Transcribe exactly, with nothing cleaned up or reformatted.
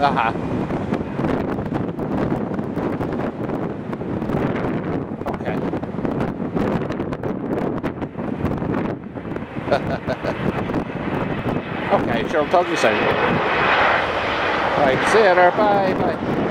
Haha. Okay. Okay, sure, I'll talk to you soon. Alright, see you later, bye, bye.